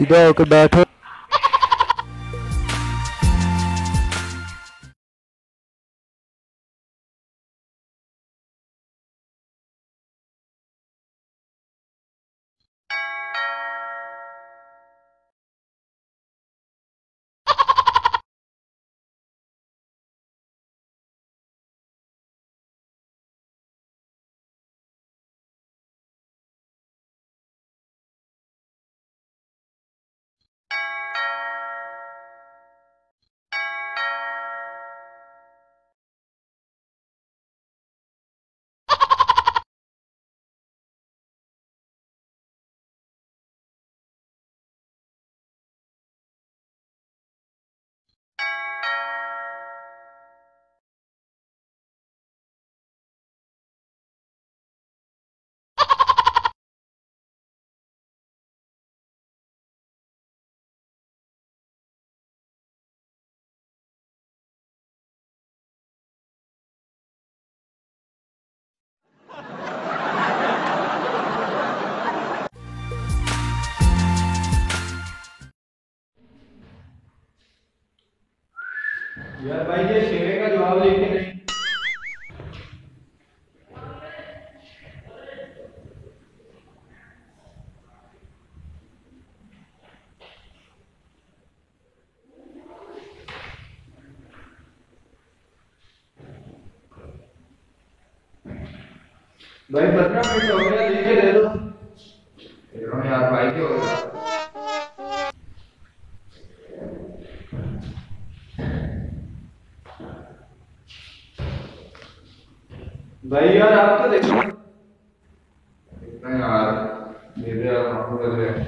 सीधा होकर बैठो। यार भाई ये शेरे का जवाब लिखने नहीं। भाई 15 मिनट हो गया, देखे दे दो यार भाई के हो गया। भाई यार आप तो देखो इतना यार मेरे यार माफू कर रहे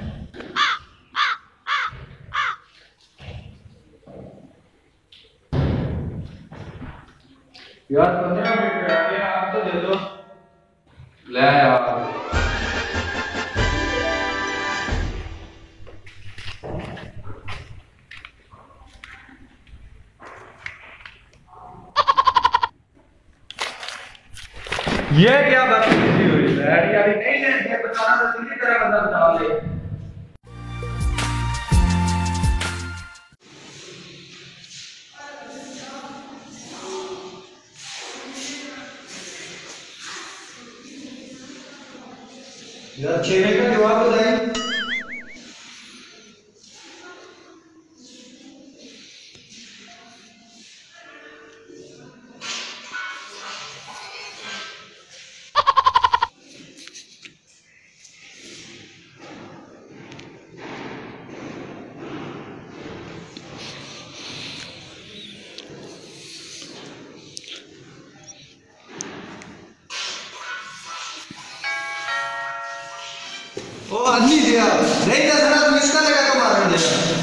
यार 15 मिनट रह गए, आप तो दे दो ले यार। ये क्या बात हुई यार, यार नहीं ले ये बताना तो किसी तरह बता बता ले। यार छेने का जवाब बताइए। ओ आदमी दिया नहीं दस मिनट मिलता लगा तो मार दिया।